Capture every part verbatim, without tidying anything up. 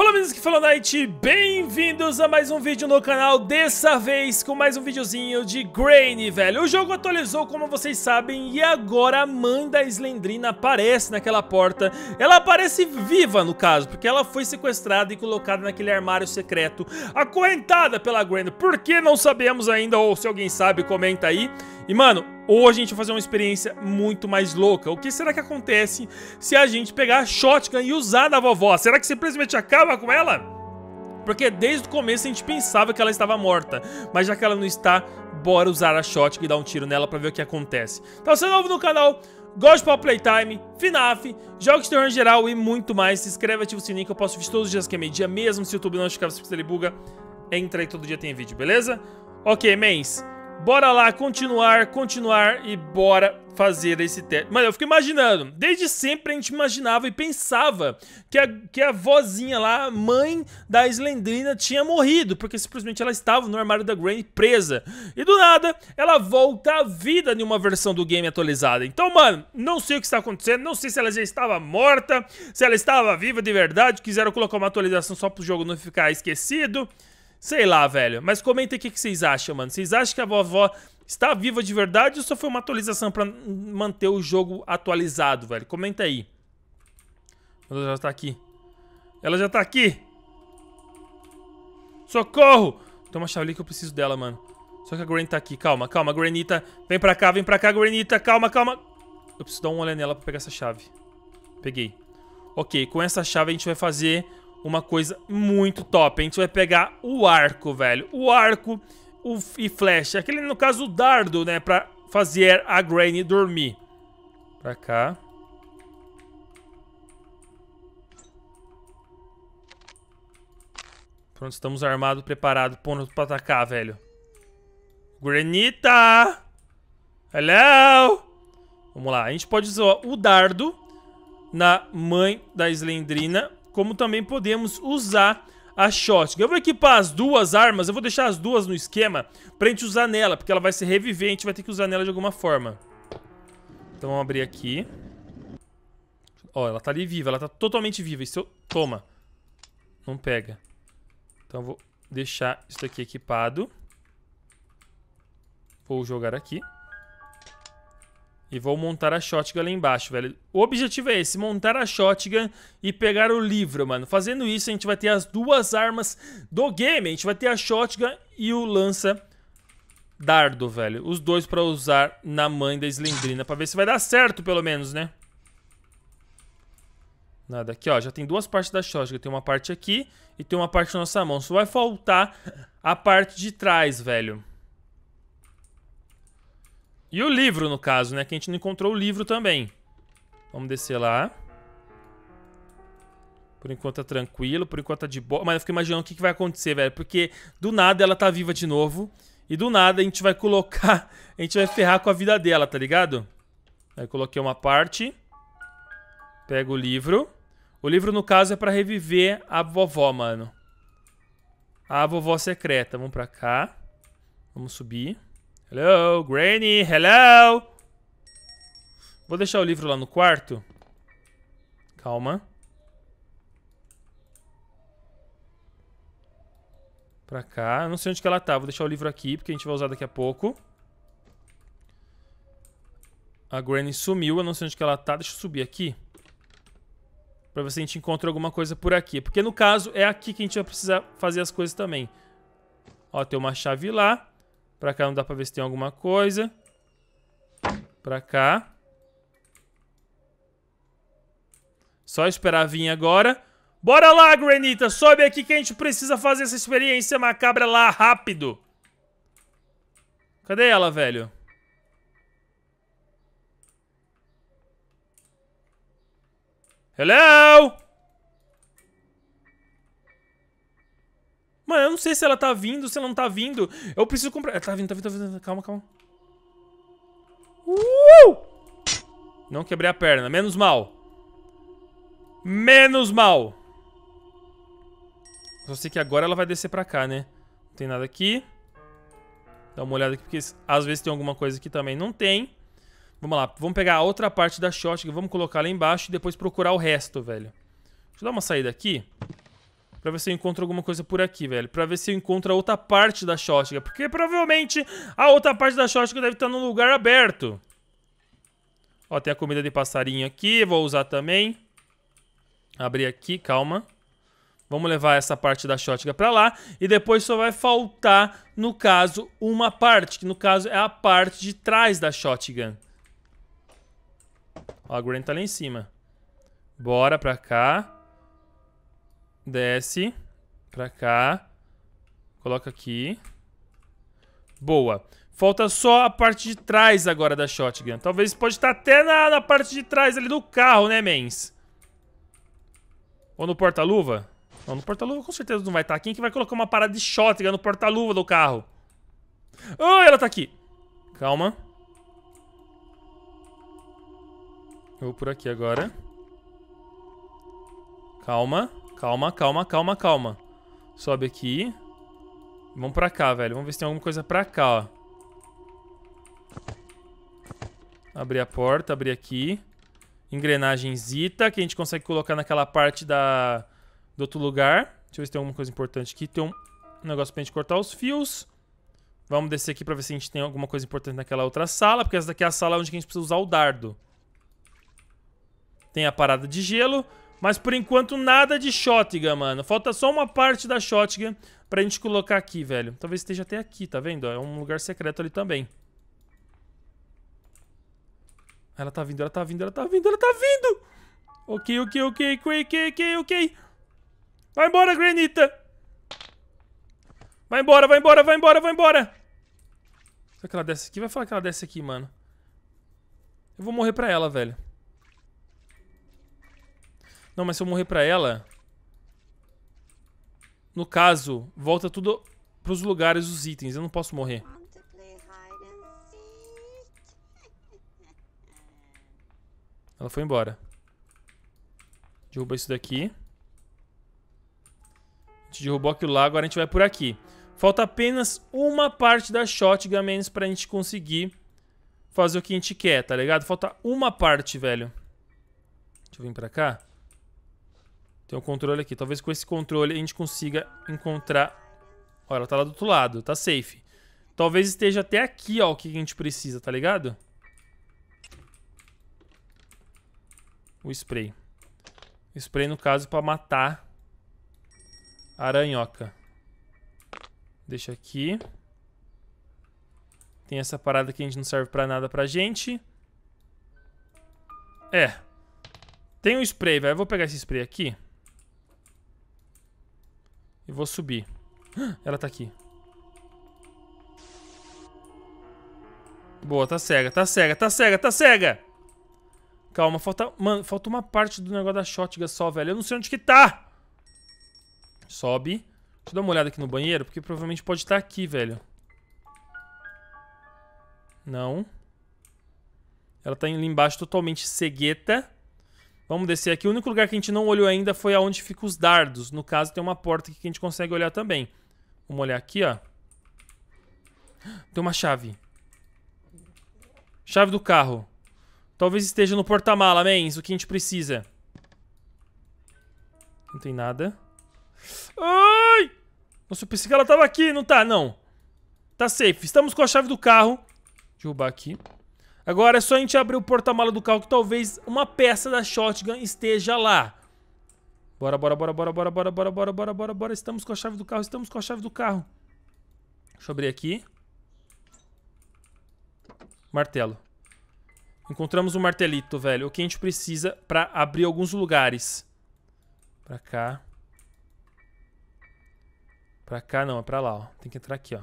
Fala meninos que falam da I T, bem-vindos a mais um vídeo no canal, dessa vez com mais um videozinho de Granny, velho. O jogo atualizou, como vocês sabem, e agora a mãe da Slendrina aparece naquela porta. Ela aparece viva, no caso, porque ela foi sequestrada e colocada naquele armário secreto, acorrentada pela Granny. Por que não sabemos ainda, ou se alguém sabe, comenta aí. E mano, hoje a gente vai fazer uma experiência muito mais louca. O que será que acontece se a gente pegar a shotgun e usar da vovó? Será que simplesmente acaba com ela? Porque desde o começo a gente pensava que ela estava morta, mas já que ela não está, bora usar a shotgun e dar um tiro nela pra ver o que acontece. Então se é novo no canal, gosta de Playtime, FNAF, jogos de terror em geral e muito mais, se inscreve e ativa o sininho que eu posto vídeos todos os dias que é meio dia. Mesmo se o YouTube não notificar, se ele buga, entra aí, todo dia tem vídeo, beleza? Ok, mens. Bora lá, continuar, continuar e bora fazer esse teste. Mano, eu fico imaginando, desde sempre a gente imaginava e pensava que a, que a vozinha lá, a mãe da Slendrina, tinha morrido, porque simplesmente ela estava no armário da Granny presa. E do nada, ela volta à vida em uma versão do game atualizada. Então, mano, não sei o que está acontecendo, não sei se ela já estava morta, se ela estava viva de verdade, quiseram colocar uma atualização só pro jogo não ficar esquecido. Sei lá, velho, mas comenta aí o que, que vocês acham, mano. Vocês acham que a vovó está viva de verdade ou só foi uma atualização pra manter o jogo atualizado, velho? Comenta aí. Ela já tá aqui. Ela já tá aqui. Socorro! Tem uma chave ali que eu preciso dela, mano. Só que a Granny tá aqui. Calma, calma, Granita. Vem pra cá, vem pra cá, Granita. Calma, calma. Eu preciso dar uma olhada nela pra pegar essa chave. Peguei. Ok, com essa chave a gente vai fazer uma coisa muito top. A gente vai pegar o arco, velho. O arco o e flecha. Aquele, no caso, o dardo, né? Pra fazer a Granny dormir. Pra cá. Pronto, estamos armados, preparados. Pronto pra atacar, velho. Granita! Hello! Vamos lá. A gente pode usar o dardo na mãe da Slendrina, como também podemos usar a shotgun. Eu vou equipar as duas armas. Eu vou deixar as duas no esquema pra gente usar nela, porque ela vai ser revivente, vai ter que usar nela de alguma forma. Então vamos abrir aqui. Ó, ela tá ali viva. Ela tá totalmente viva. Isso eu... Toma. Não pega. Então eu vou deixar isso aqui equipado. Vou jogar aqui. E vou montar a shotgun lá embaixo, velho. O objetivo é esse, montar a shotgun e pegar o livro, mano. Fazendo isso, a gente vai ter as duas armas do game. A gente vai ter a shotgun e o lança-dardo, velho. Os dois pra usar na mãe da Slendrina, pra ver se vai dar certo, pelo menos, né? Nada, aqui, ó. Já tem duas partes da shotgun. Tem uma parte aqui e tem uma parte na nossa mão. Só vai faltar a parte de trás, velho. E o livro, no caso, né? Que a gente não encontrou o livro também. Vamos descer lá. Por enquanto tá tranquilo, por enquanto tá de boa. Mas eu fico imaginando o que, que vai acontecer, velho. Porque do nada ela tá viva de novo. E do nada a gente vai colocar... A gente vai ferrar com a vida dela, tá ligado? Aí eu coloquei uma parte. Pego o livro. O livro, no caso, é pra reviver a vovó, mano. A vovó secreta. Vamos pra cá. Vamos subir. Hello, Granny, hello! Vou deixar o livro lá no quarto. Calma. Pra cá. Não sei onde que ela tá. Vou deixar o livro aqui, porque a gente vai usar daqui a pouco. A Granny sumiu. Eu não sei onde que ela tá. Deixa eu subir aqui. Pra ver se a gente encontra alguma coisa por aqui. Porque, no caso, é aqui que a gente vai precisar fazer as coisas também. Ó, tem uma chave lá. Pra cá não dá pra ver se tem alguma coisa. Pra cá. Só esperar vir agora. Bora lá, Granita. Sobe aqui que a gente precisa fazer essa experiência macabra lá rápido. Cadê ela, velho? Hello? Mano, eu não sei se ela tá vindo, se ela não tá vindo. Eu preciso comprar... Ela tá vindo, tá vindo, tá vindo. Calma, calma. Uh! Não quebrei a perna. Menos mal. Menos mal. Só sei que agora ela vai descer pra cá, né? Não tem nada aqui. Dá uma olhada aqui, porque às vezes tem alguma coisa aqui também. Não tem. Vamos lá. Vamos pegar a outra parte da shotgun. Vamos colocar lá embaixo e depois procurar o resto, velho. Deixa eu dar uma saída aqui. Pra ver se eu encontro alguma coisa por aqui, velho. Pra ver se eu encontro a outra parte da shotgun. Porque provavelmente a outra parte da shotgun deve estar num lugar aberto. Ó, tem a comida de passarinho aqui. Vou usar também. Abrir aqui, calma. Vamos levar essa parte da shotgun pra lá. E depois só vai faltar, no caso, uma parte. Que no caso é a parte de trás da shotgun. Ó, a Granny tá lá em cima. Bora pra cá. Desce. Pra cá. Coloca aqui. Boa. Falta só a parte de trás agora da shotgun. Talvez pode estar até na, na parte de trás ali do carro, né, mens? Ou no porta-luva? Não, no porta-luva com certeza não vai estar. Quem que vai colocar uma parada de shotgun no porta-luva do carro? Oh, ela tá aqui. Calma. Eu vou por aqui agora. Calma. Calma, calma, calma, calma. Sobe aqui. Vamos pra cá, velho. Vamos ver se tem alguma coisa pra cá, ó. Abrir a porta, abrir aqui. Engrenagenzita, que a gente consegue colocar naquela parte da... do outro lugar. Deixa eu ver se tem alguma coisa importante aqui. Tem um negócio pra gente cortar os fios. Vamos descer aqui pra ver se a gente tem alguma coisa importante naquela outra sala. Porque essa daqui é a sala onde a gente precisa usar o dardo. Tem a parada de gelo. Mas por enquanto nada de shotgun, mano. Falta só uma parte da shotgun pra gente colocar aqui, velho. Talvez esteja até aqui, tá vendo? É um lugar secreto ali também. Ela tá vindo, ela tá vindo, ela tá vindo, ela tá vindo! Ok, ok, ok, ok, ok, ok. Vai embora, Granita! Vai embora, vai embora, vai embora, vai embora! Será que ela desce aqui? Vai falar que ela desce aqui, mano. Eu vou morrer pra ela, velho. Não, mas se eu morrer pra ela... No caso, volta tudo pros lugares, os itens. Eu não posso morrer. Ela foi embora. Derruba isso daqui. A gente derrubou aquilo lá, agora a gente vai por aqui. Falta apenas uma parte da shotgun menos pra gente conseguir fazer o que a gente quer, tá ligado? Falta uma parte, velho. Deixa eu vir pra cá. Tem um controle aqui. Talvez com esse controle a gente consiga encontrar... Ó, ela tá lá do outro lado. Tá safe. Talvez esteja até aqui, ó, o que a gente precisa, tá ligado? O spray. O spray, no caso, pra matar a aranhoca. Deixa aqui. Tem essa parada que a gente não serve pra nada pra gente. É. Tem um spray, velho. Eu vou pegar esse spray aqui. E vou subir. Ela tá aqui. Boa, tá cega, tá cega, tá cega, tá cega. Calma, falta... Mano, falta uma parte do negócio da shotgun só, velho. Eu não sei onde que tá. Sobe. Deixa eu dar uma olhada aqui no banheiro, porque provavelmente pode estar aqui, velho. Não. Ela tá ali embaixo totalmente cegueta. Vamos descer aqui. O único lugar que a gente não olhou ainda foi aonde ficam os dardos. No caso, tem uma porta aqui que a gente consegue olhar também. Vamos olhar aqui, ó. Tem uma chave. Chave do carro. Talvez esteja no porta-mala, mens. O que a gente precisa. Não tem nada. Ai! Nossa, eu pensei que ela tava aqui. Não tá, não. Tá safe. Estamos com a chave do carro. Derrubar aqui. Agora é só a gente abrir o porta-mala do carro que talvez uma peça da shotgun esteja lá. Bora, bora, bora, bora, bora, bora, bora, bora, bora, bora, bora. Estamos com a chave do carro, estamos com a chave do carro. Deixa eu abrir aqui. Martelo. Encontramos um martelito, velho. O que a gente precisa pra abrir alguns lugares. Pra cá. Pra cá não, é pra lá, ó. Tem que entrar aqui, ó.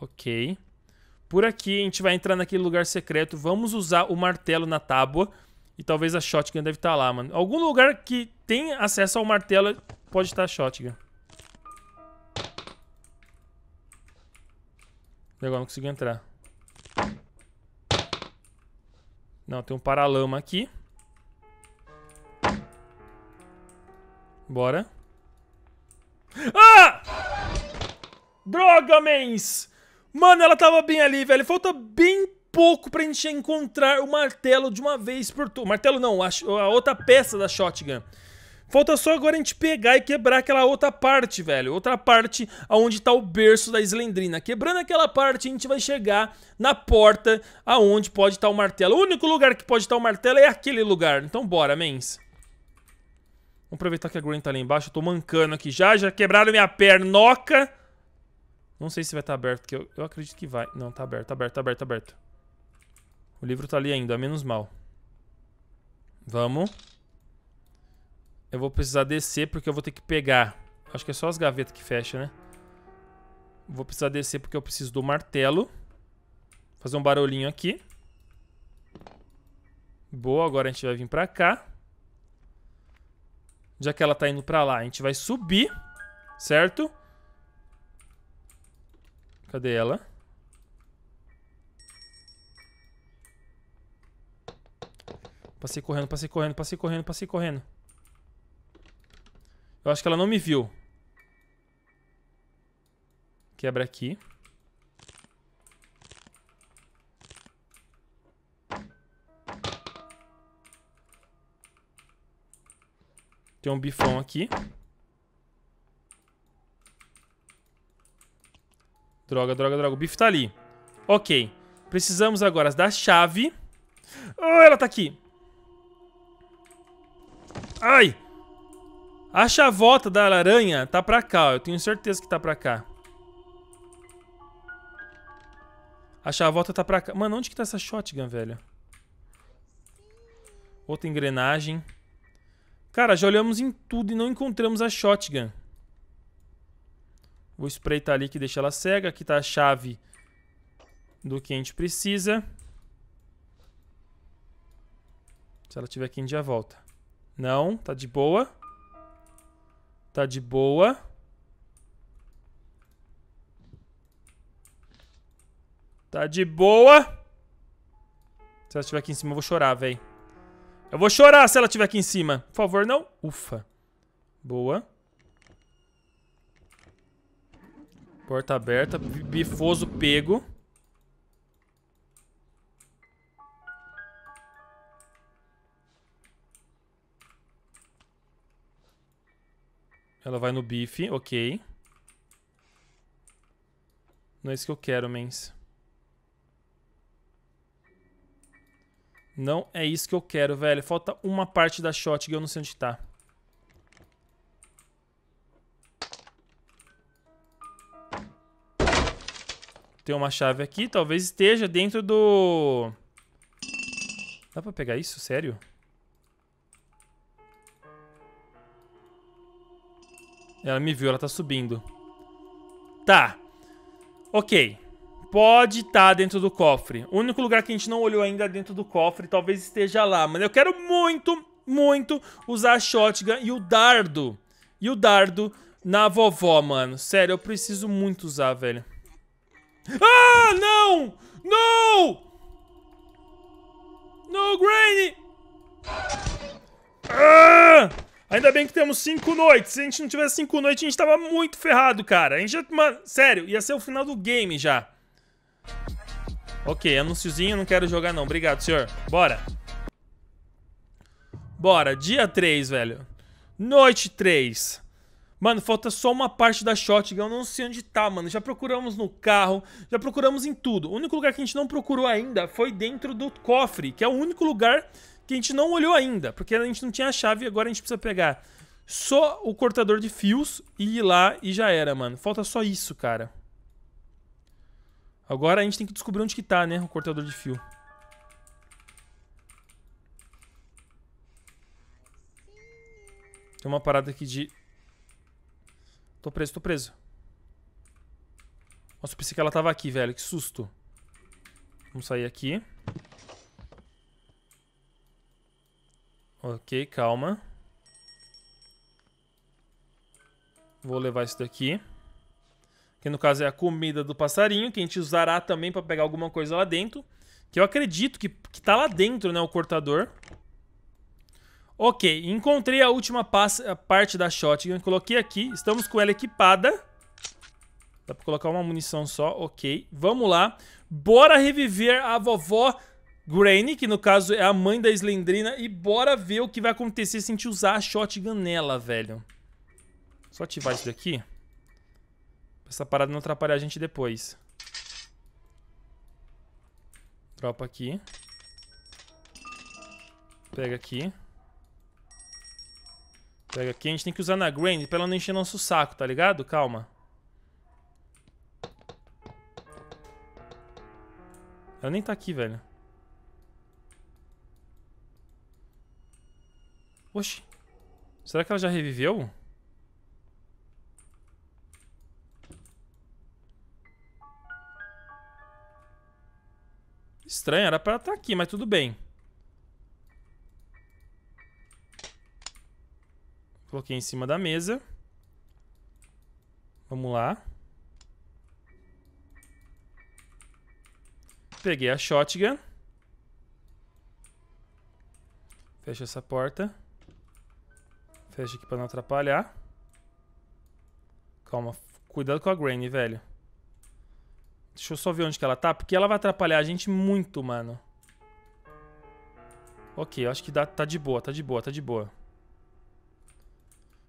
Ok. Por aqui a gente vai entrar naquele lugar secreto. Vamos usar o martelo na tábua. E talvez a shotgun deve estar lá, mano. Algum lugar que tem acesso ao martelo pode estar a shotgun. Legal, não consigo entrar. Não, tem um paralama aqui. Bora. Ah! Droga, mens! Mano, ela tava bem ali, velho. Falta bem pouco pra gente encontrar o martelo de uma vez por todas. Martelo não, a, a outra peça da shotgun. Falta só agora a gente pegar e quebrar aquela outra parte, velho. Outra parte aonde tá o berço da Slendrina. Quebrando aquela parte, a gente vai chegar na porta aonde pode estar o martelo. O único lugar que pode estar o martelo é aquele lugar. Então bora, mens. Vamos aproveitar que a Granny tá ali embaixo. Eu tô mancando aqui já. Já quebraram minha pernoca. Não sei se vai estar aberto, porque eu, eu acredito que vai. Não, tá aberto, tá aberto, tá aberto, tá aberto. O livro tá ali ainda, menos mal. Vamos. Eu vou precisar descer porque eu vou ter que pegar. Acho que é só as gavetas que fecha, né? Vou precisar descer porque eu preciso do martelo. Fazer um barulhinho aqui. Boa, agora a gente vai vir pra cá. Já que ela tá indo pra lá, a gente vai subir, certo? Cadê ela? Passei correndo, passei correndo, passei correndo, passei correndo. Eu acho que ela não me viu. Quebra aqui. Tem um bifão aqui. Droga, droga, droga. O bife tá ali. Ok. Precisamos agora da chave. Oh, ela tá aqui. Ai! A chavota da aranha tá pra cá, ó. Eu tenho certeza que tá pra cá. A chavota tá pra cá. Mano, onde que tá essa shotgun, velho? Outra engrenagem. Cara, já olhamos em tudo e não encontramos a shotgun. Vou espreitar ali que deixa ela cega. Aqui tá a chave do que a gente precisa. Se ela tiver aqui, a gente já volta. Não, tá de boa. Tá de boa. Tá de boa. Se ela estiver aqui em cima, eu vou chorar, velho. Eu vou chorar se ela estiver aqui em cima. Por favor, não. Ufa. Boa. Porta aberta. Bifoso pego. Ela vai no bife, ok. Não é isso que eu quero, mens. Não é isso que eu quero, velho. Falta uma parte da shotgun, eu não sei onde tá. Tem uma chave aqui, talvez esteja dentro do... Dá pra pegar isso? Sério? Ela me viu, ela tá subindo. Tá. Ok. Pode estar dentro do cofre. O único lugar que a gente não olhou ainda é dentro do cofre. Talvez esteja lá. Mas eu quero muito, muito usar a shotgun e o dardo. E o dardo na vovó, mano. Sério, eu preciso muito usar, velho. Ah, não! Não! Não, Granny! Ah! Ainda bem que temos cinco noites. Se a gente não tivesse cinco noites, a gente tava muito ferrado, cara. A gente já... Mano, sério, ia ser o final do game já. Ok, anúnciozinho, não quero jogar não. Obrigado, senhor. Bora. Bora, dia três, velho. Noite três. Mano, falta só uma parte da shotgun. Eu não sei onde tá, mano. Já procuramos no carro, já procuramos em tudo. O único lugar que a gente não procurou ainda foi dentro do cofre, que é o único lugar... que a gente não olhou ainda, porque a gente não tinha a chave e agora a gente precisa pegar só o cortador de fios e ir lá e já era, mano. Falta só isso, cara. Agora a gente tem que descobrir onde que tá, né, o cortador de fio. Tem uma parada aqui de... Tô preso, tô preso. Nossa, eu pensei que ela tava aqui, velho. Que susto. Vamos sair aqui. Ok, calma. Vou levar isso daqui. Que no caso é a comida do passarinho, que a gente usará também pra pegar alguma coisa lá dentro. Que eu acredito que, que tá lá dentro, né, o cortador. Ok, encontrei a última passa, a parte da shotgun. Coloquei aqui, estamos com ela equipada. Dá pra colocar uma munição só, ok. Vamos lá. Bora reviver a vovó Granny, que no caso é a mãe da Slendrina. E bora ver o que vai acontecer se a gente usar a shotgun nela, velho. Só ativar isso daqui. Essa parada não atrapalhar a gente depois. Dropa aqui. Pega aqui. Pega aqui. A gente tem que usar na Granny pra ela não encher nosso saco, tá ligado? Calma. Ela nem tá aqui, velho. Oxi. Será que ela já reviveu? Estranho, era pra ela estar aqui, mas tudo bem. Coloquei em cima da mesa. Vamos lá. Peguei a shotgun. Fecha essa porta. Fecha aqui pra não atrapalhar. Calma, cuidado com a Granny, velho. Deixa eu só ver onde que ela tá, porque ela vai atrapalhar a gente muito, mano. Ok, eu acho que dá, tá de boa, tá de boa, tá de boa.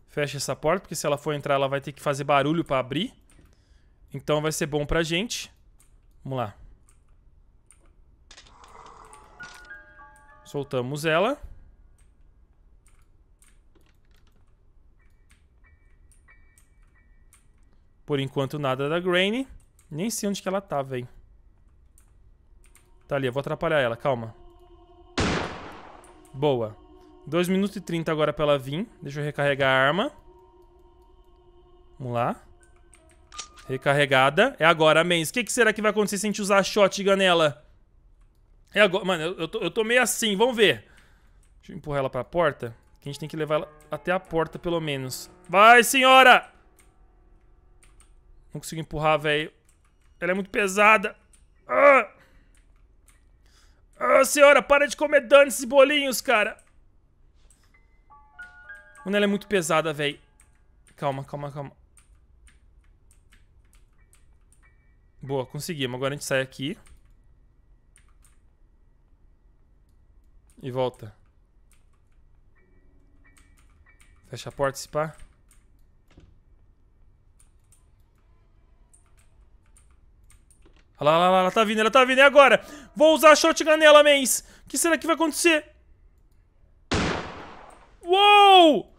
Fecha essa porta, porque se ela for entrar, ela vai ter que fazer barulho pra abrir. Então vai ser bom pra gente. Vamos lá. Soltamos ela. Por enquanto, nada da Granny. Nem sei onde que ela tá, velho. Tá ali, eu vou atrapalhar ela, calma. Boa. dois minutos e trinta agora pra ela vir. Deixa eu recarregar a arma. Vamos lá. Recarregada. É agora, mens. O que, que será que vai acontecer se a gente usar a shotgun nela? É agora. Mano, eu, eu, tô, eu tô meio assim, vamos ver. Deixa eu empurrar ela pra porta. Que a gente tem que levar ela até a porta, pelo menos. Vai, senhora! Não consigo empurrar, velho. Ela é muito pesada. Ah! Ah, senhora, para de comer dano esses bolinhos, cara. Mano, ela é muito pesada, velho. Calma, calma, calma. Boa, conseguimos. Agora a gente sai aqui. E volta. Fecha a porta, se pá. Olha lá, olha lá, ela tá vindo, ela tá vindo, é agora! Vou usar a shotgun nela, mens! O que será que vai acontecer? Uou!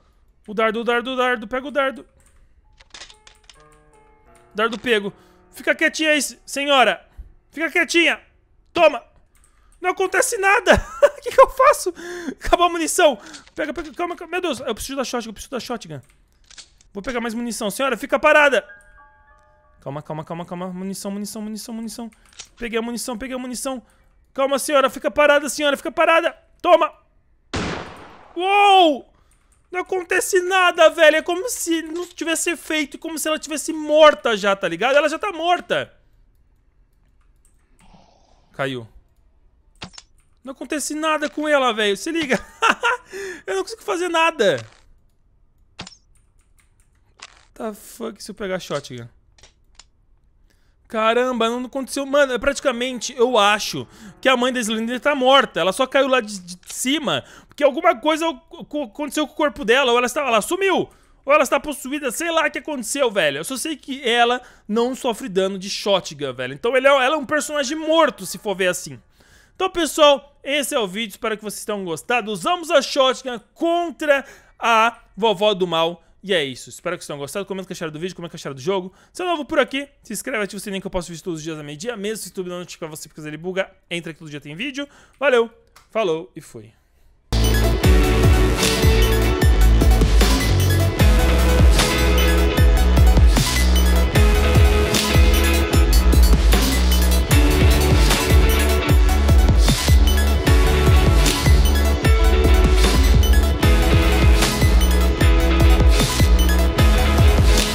O dardo, o dardo, o dardo, pega o dardo. Dardo pego. Fica quietinha aí, senhora! Fica quietinha! Toma! Não acontece nada! O que que eu faço? Acabou a munição! Pega, pega, calma, calma, meu Deus! Eu preciso da shotgun, eu preciso da shotgun. Vou pegar mais munição, senhora, fica parada! Calma, calma, calma, calma. Munição, munição, munição, munição. Peguei a munição, peguei a munição. Calma, senhora. Fica parada, senhora. Fica parada. Toma. Uou! Não acontece nada, velho. É como se não tivesse feito. Como se ela tivesse morta já, tá ligado? Ela já tá morta. Caiu. Não acontece nada com ela, velho. Se liga. Eu não consigo fazer nada. What the fuck se eu pegar shotgun? Caramba, não aconteceu... Mano, praticamente, eu acho que a mãe da Slendrina tá morta. Ela só caiu lá de, de cima porque alguma coisa aconteceu com o corpo dela. Ou ela, está, ela sumiu, ou ela está possuída. Sei lá o que aconteceu, velho. Eu só sei que ela não sofre dano de shotgun, velho. Então ele é, ela é um personagem morto, se for ver assim. Então, pessoal, esse é o vídeo. Espero que vocês tenham gostado. Usamos a shotgun contra a vovó do mal. E é isso, espero que vocês tenham gostado, comenta o que acharam do vídeo, comenta o que acharam do jogo. Se é novo por aqui, se inscreve, ativa o sininho que eu posto vídeos todos os dias à meia-dia. Mesmo se o YouTube não notificar você porque ele buga, entra que todo dia tem vídeo. Valeu, falou e fui.